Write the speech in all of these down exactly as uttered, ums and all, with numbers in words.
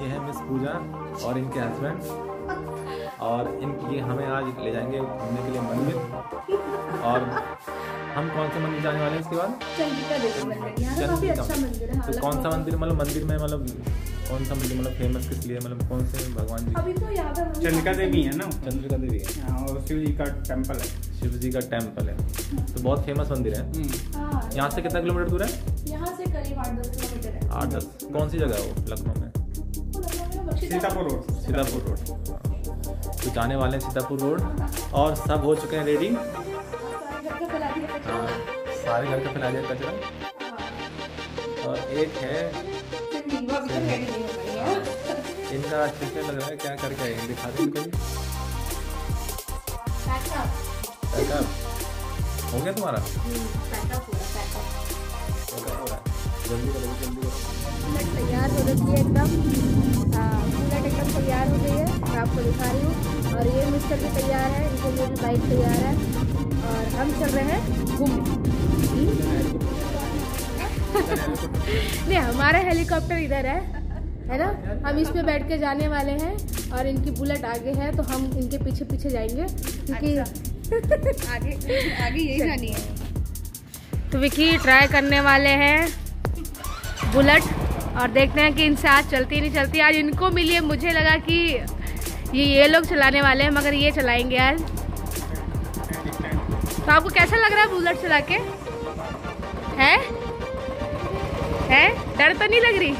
ये है मिस पूजा और इनके हस्बैंड, और इनकी हमें आज ले जाएंगे घूमने के लिए मंदिर। और हम कौन से मंदिर जाने वाले हैं इसके बाद? चंद्रिका देवी मंदिर। यहाँ काफी अच्छा मंदिर है। तो कौन सा मंदिर, मतलब मंदिर में मतलब कौन सा मंदिर मतलब फेमस किस लिए, मतलब कौन से भगवान जी? अभी तो यहाँ पर चंद्रिका देवी है ना, चंद्रिका देवी है और शिव जी का टेम्पल है, शिव जी का टेम्पल है, तो बहुत फेमस मंदिर है। यहाँ से कितना किलोमीटर दूर है? यहाँ से करीब आठ दस किलोमीटर है। आठ दस कौन सी जगह है वो? लखनऊ में सीतापुर रोड। सीतापुर रोड तो जाने वाले हैं सीतापुर रोड। और सब हो चुके हैं रेडी, सारे घर का फैला दिया कचरा। और एक है इनका अच्छे से लग रहा है क्या करके आएंगे, दिखा दें कहीं। हो गया तुम्हारा? जल्दी करो जल्दी करो। तैयार हो रही है एकदम, पूरा एकदम तैयार हो गई है, मैं आपको दिखा रही हूँ। और ये मिस्टर भी तैयार है, इनके लिए भी बाइक तैयार है और हम चल रहे हैं घूमने। नहीं, हमारा हेलीकॉप्टर इधर है है ना, हम इस पे बैठ के जाने वाले हैं। और इनकी बुलेट आगे है तो हम इनके पीछे पीछे जाएंगे क्योंकि आगे आगे यही जानी है। तो विकी ट्राई करने वाले हैं बुलेट और देखते हैं कि इनसे आज चलती नहीं चलती। आज इनको मिलिए, मुझे लगा कि ये ये लोग चलाने वाले हैं मगर ये चलाएंगे आज। तो आपको कैसा लग रहा है बुलेट चला के? है है डर तो नहीं लग रही?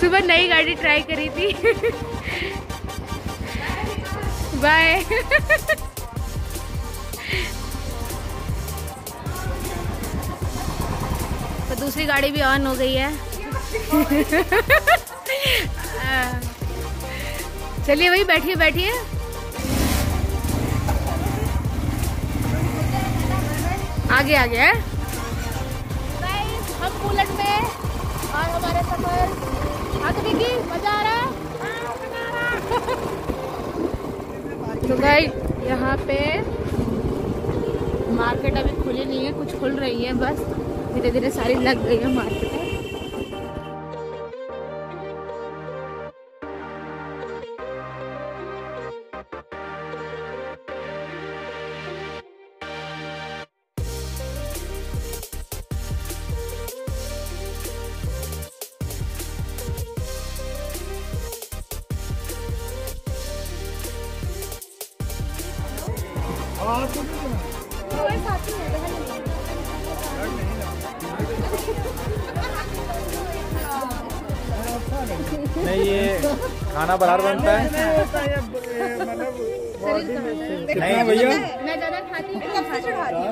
सुबह नई गाड़ी ट्राई करी थी। बाय। दूसरी गाड़ी भी ऑन हो गई है। चलिए भाई, बैठिए बैठिए। आगे आगे है हम बुलेट में और हमारे सफर। मजा आ रहा है। तो भाई यहाँ पे मार्केट अभी खुली नहीं है, कुछ खुल रही है, बस धीरे धीरे सारी लग गई है मार्केट में। नहीं, ये खाना बराबर बनता है। नहीं भैया, मैं ज़्यादा खाती हूँ, कम खाती हूँ।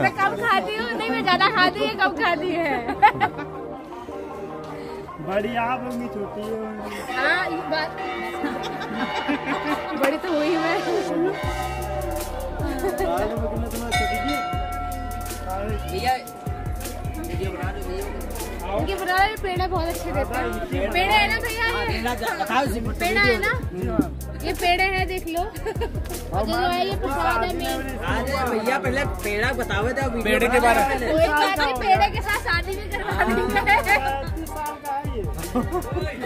मैं कम खाती हूँ, नहीं मैं ज़्यादा खाती हूँ, कम खाती है। बड़ी आप होंगी, छोटी हो। हाँ, ये बात बड़ी तो हुई मैं। भैया उनके बनाए पेड़ा बहुत अच्छे देते हैं। पेड़ा है ना भैया, ये पेड़ा है ना, ये पेड़े हैं, देख लो। और जो है ये प्रसाद है मेरा। भैया पहले पेड़ा बतावे था, पेड़े के बारे में पेड़े के साथ शादी भी करवानी है।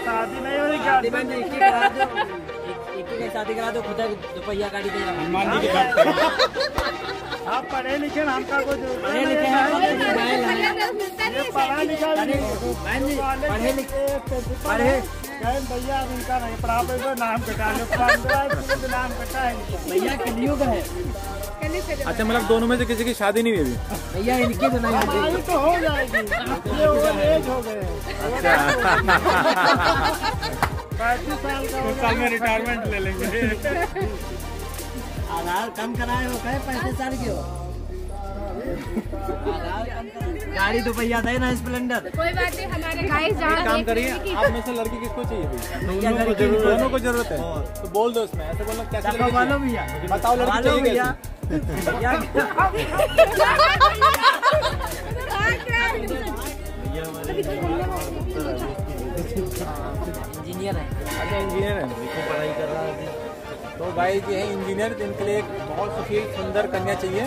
शादी नहीं हो रही, शादी में एक ही शादी करा दो, खुदा रुपया गाड़ी देगा। आप पढ़े लिखे, हमका कुछ पढ़े लिखे भैया, उनका नहीं पढ़ा पे नाम कटा लो, नाम कटा है भैया, कलियुग है। अच्छा, मतलब दोनों में से किसी की शादी नहीं हुई भैया? इनकी तो नहीं तो हो जाएगी, ये ओवर एज हो गए। पैंतीस साल का साल में रिटायरमेंट ले लेंगे। आधार कम कराए हो, कहे पैसे साल के हो। गाड़ी तो भैया था ना स्प्लेंडर, कोई बात नहीं। हमारे गाइस काम करिए, आप में से लड़की किसको चाहिए? दोनों को जरूरत है तो बोल दो, इसमें ऐसे बोलना कैसे वालों भैया बताओ, लड़की भैया इंजीनियर है। अच्छा, इंजीनियर है, पढ़ाई कर रहा है। तो भाई ये है इंजीनियर, जिनके लिए एक बहुत सुखी सुंदर कन्या चाहिए।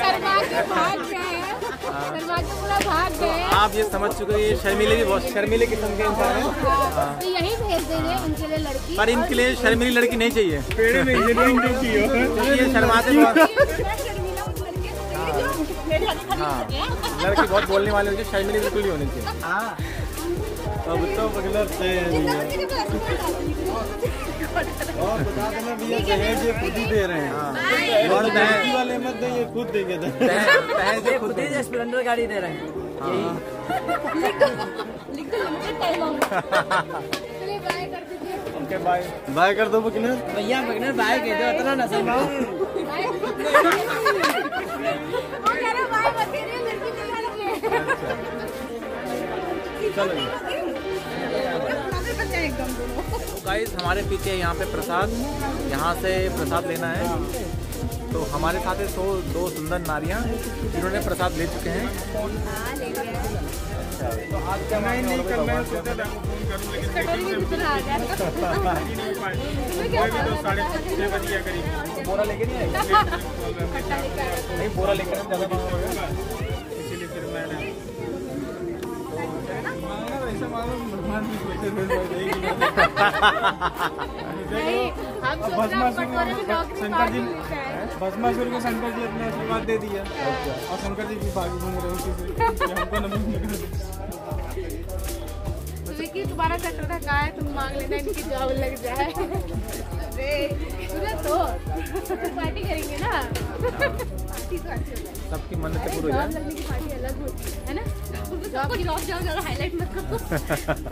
सरकार के भाग से है। शर्मा के पूरा भाग गए। आप ये समझ चुके हैं ये शर्मीले भी बहुत शर्मीले किस्म के इंसान हैं, तो यही भेज देंगे उनके लिए लड़की। पर इनके लिए शर्मीली लड़की नहीं चाहिए, पेड़े में इंजीनियरिंग चाहिए। शर्माते हाँ, लड़की बहुत बोलने वाले होंगे, शर्मीली बिल्कुल नहीं होनी चाहिए। अब तो मतलब और बता देना भैया दहेज ये खुद ही दे रहे हैं, और दहेज वाले मत दे, ये खुद देंगे दहेज, ये खुद ही स्प्लेंडर गाड़ी दे रहे हैं। ओके बाय बाय कर दो बकनर भैया, बकनर बाय कह दो, इतना ना समझाओ। वो कह रहा बाय मत कह रे, लड़की के गाना ले चलो एकदम दोनों। तो गाइस हमारे पीछे यहाँ पे प्रसाद, यहाँ से प्रसाद लेना है, तो हमारे साथ है सो दो सुंदर नारियाँ जिन्होंने प्रसाद ले चुके हैं। तो आज क्या मैं नहीं कर मैं सोचा था आपको फोन करूं, लेकिन कटोरी में कितना आ गया तो साढ़े छह बजे करीब बोरा लेके नहीं आए, नहीं बोरा लेकर ज़्यादा दूर हो गया, इसीलिए फिर मैंने मांगा। वैसे मालूम भगवान की वजह से शंकर जी भस्मासुर को शंकर जी अपने आशीर्वाद दे दिया, और शंकर जी की बागी घूम रहे उसी से कि तुम्हारा चक्कर था है, तुम मांग लेना, इनकी जॉब लग जाए। तो पार्टी करेंगे ना, पार्टी तो अच्छी हो जाए, सबकी मन्नत पूरी हो जाए, की पार्टी अलग हो है ना। जॉब की जॉब जॉब ज़्यादा हाईलाइट मत करो।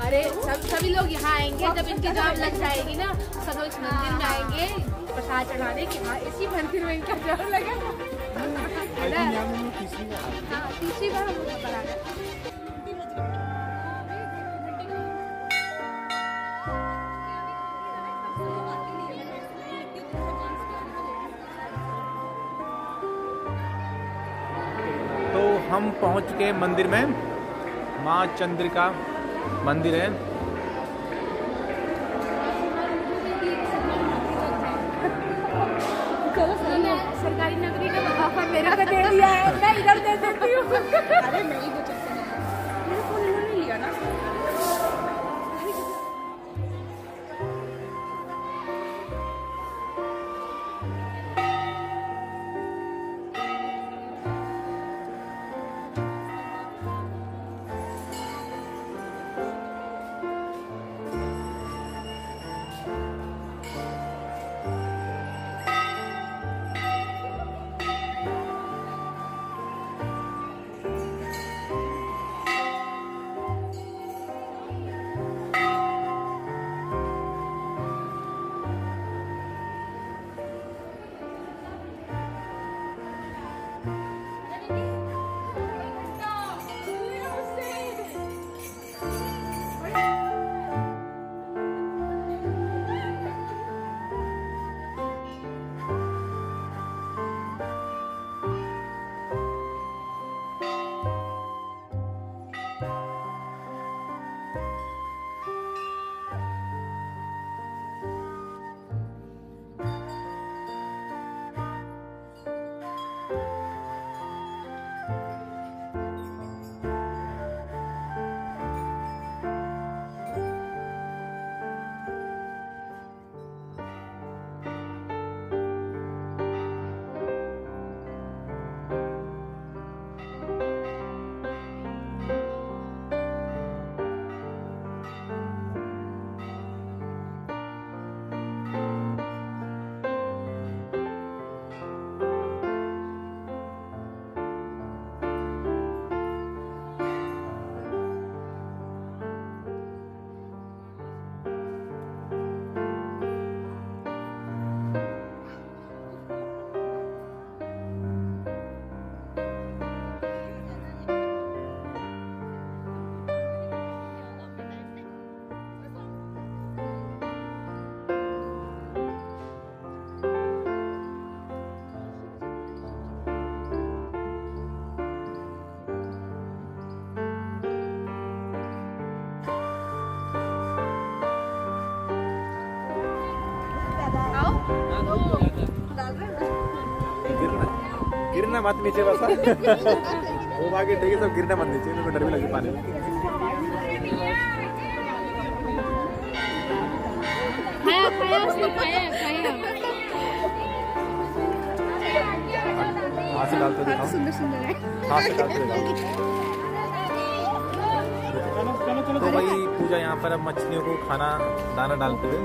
अरे सब सभी लोग यहाँ आएंगे जब इनकी जॉब लग जाएगी ना, सब लोग मंदिर में आएंगे प्रसाद चढ़ाने की। हाँ, इसी मंदिर में इनका जॉब लगेगा। हाँ, तीसरी बार हम लोग बना रहे। हम पहुंच चुके हैं मंदिर में, माँ चंद्रिका मंदिर है। सरकारी नौकरी का मुकाफा मेरा दे दिया है, मैं इधर दे सकती हूँ। अरे नहीं लिया ना, गिरना मत नीचे बसा। वो बाकी ठीक है, सब गिरने मत दीजिए, मेरे को डर भी लगी पानी में। डालते दिखाओ, सुंदर सुंदर है। तो भाई पूजा यहाँ पर अब मछलियों को खाना दाना डालते हुए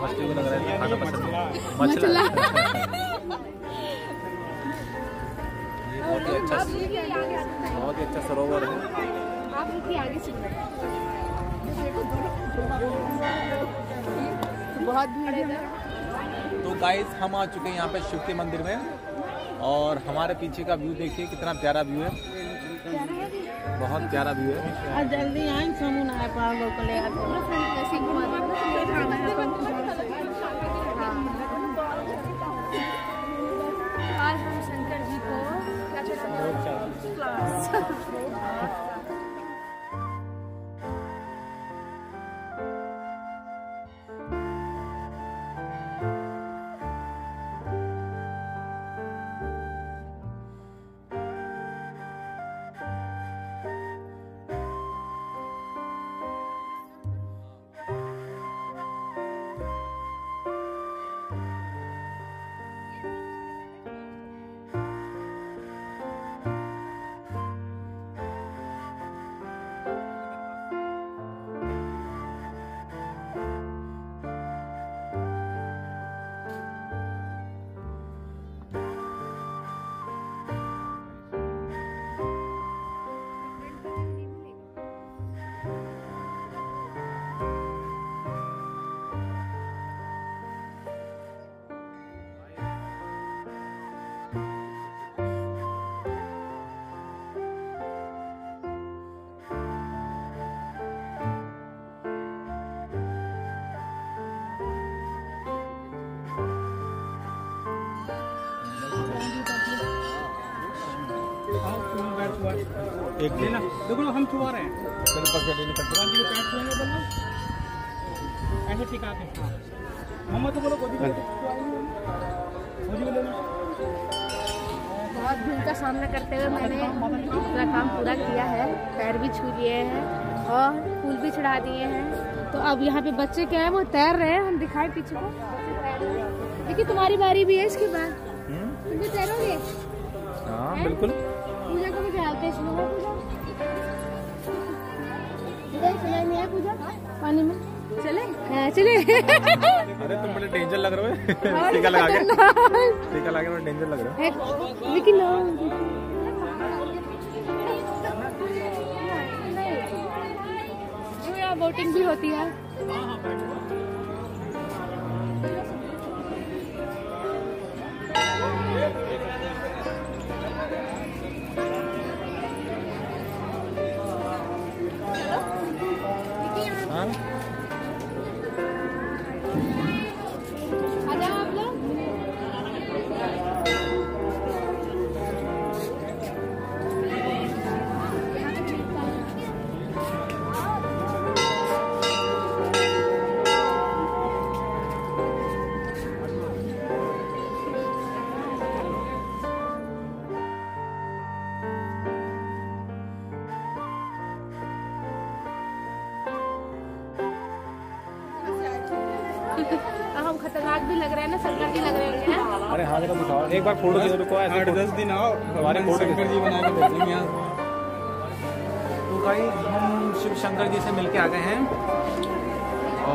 मछली को लग रहा है खाना पसंद है मछला। ये बहुत ही अच्छा बहुत ही अच्छा सरोवर है। बहुत भीड़ है। तो गाइस हम आ चुके हैं यहाँ पे शिव के मंदिर में और हमारे पीछे का व्यू देखिए कितना प्यारा व्यू है, बहुत प्यारा व्यू है। जल्दी आए शंकर जी को। एक लेना देखो हम छुआ रहे हैं ऐसे टिका के मोहम्मद को बोलो गोदी में गोदी में लेना। बहुत भीड़ का सामना करते हुए मैंने अपना काम पूरा किया है, पैर भी छू लिए हैं और फूल भी चढ़ा दिए हैं। तो अब यहाँ पे बच्चे क्या है वो तैर रहे हैं, हम दिखाए पीछे को देखिए। तुम्हारी बारी भी है इसके बाद, तुम भी तैरोगे? हाँ बिल्कुल। पूजा को भी चढ़ाते हैं इसमें, पूजा चला नहीं है पूजा पानी में चले चले। अरे तुम बड़े डेंजर लग रहे हो, टीका लगा के टीका लगा के बड़े डेंजर लग रहे हो। लेकिन बोटिंग भी होती है। खतरनाक भी लग रहा है ना, शंकर जी लग रहे हैं। अरे हाथ का दिखाओ एक बार, फोटो जरूर को ऐसे आठ दस दिन आओ हमारे शंकर जी बना के भेजेंगे यहाँ। तो भाई हम शिव शंकर जी से मिलके आ गए हैं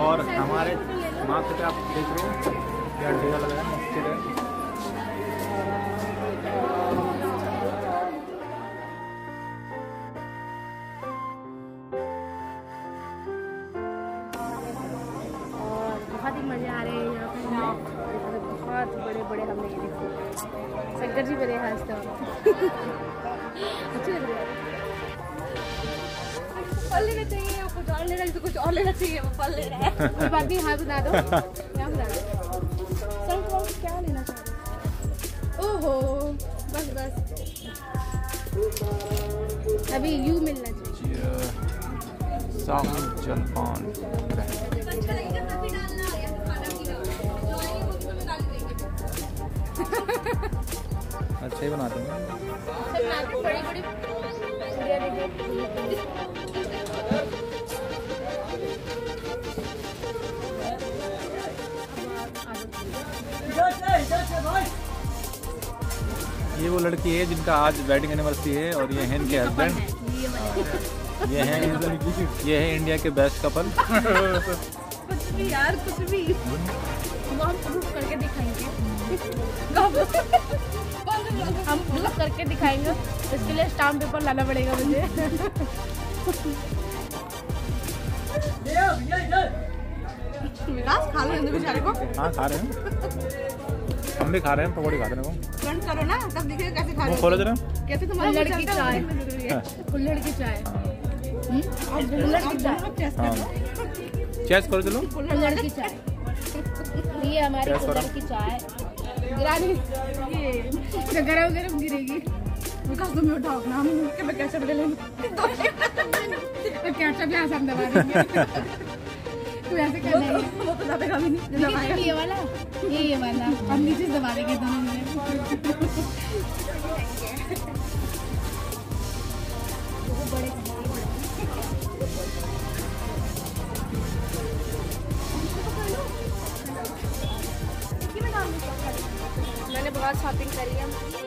और हमारे माथे पे आप देख रहे हो क्या टीका लग रहा है अच्छे से। बहुत ही मजे आ रहे हैं यहाँ पे, बहुत बड़े बड़े हमने ये देखे शंकर जी मेरे हाथ तो अच्छे लग रहे हैं। फल लेना चाहिए आपको, कुछ और लेना, कुछ और लेना चाहिए, वो फल लेना है कोई बात नहीं। हाँ बता दो क्या बता दो सर, क्या लेना चाहिए? ओहो बस बस अभी यू मिलना चाहिए। अच्छा ही बनाते हैं। ये वो लड़की है जिनका आज वेडिंग एनिवर्सरी है और ये हैं इनके हस्बैंड, ये हैं ये है इंडिया के बेस्ट कपल। कुछ भी यार, कुछ भी हम प्रूफ करके दिखाएंगे, हम प्रूफ करके दिखाएंगे। इसके लिए स्टाम्प पेपर लाना पड़ेगा मुझे। खा लो बेचारे को। हाँ खा रहे हैं, हम भी खा रहे हैं, पकौड़ी खा रहे हैं। फ्रंट करो ना तब दिखेगा कैसे खा रहे हैं, कैसे तुम्हारी लड़की चाय, कुल्हड़ की चाय, कुल्हड़ की चाय। चेस करो, चलो कुल्हड़ की चाय। ये हमारी कुल्हड़ की चाय ये गरम गरम गिरेगी। विकास तुम्हें उठाओ अपना, हम उसके कैचअप ले लेंगे, कैचअप यहाँ से हम दबा देंगे। तू ऐसे कर रही है, वो तो दबेगा भी नहीं। ये वाला ये वाला हम नीचे दबा देंगे दोनों। मैंने बहुत शॉपिंग करी है।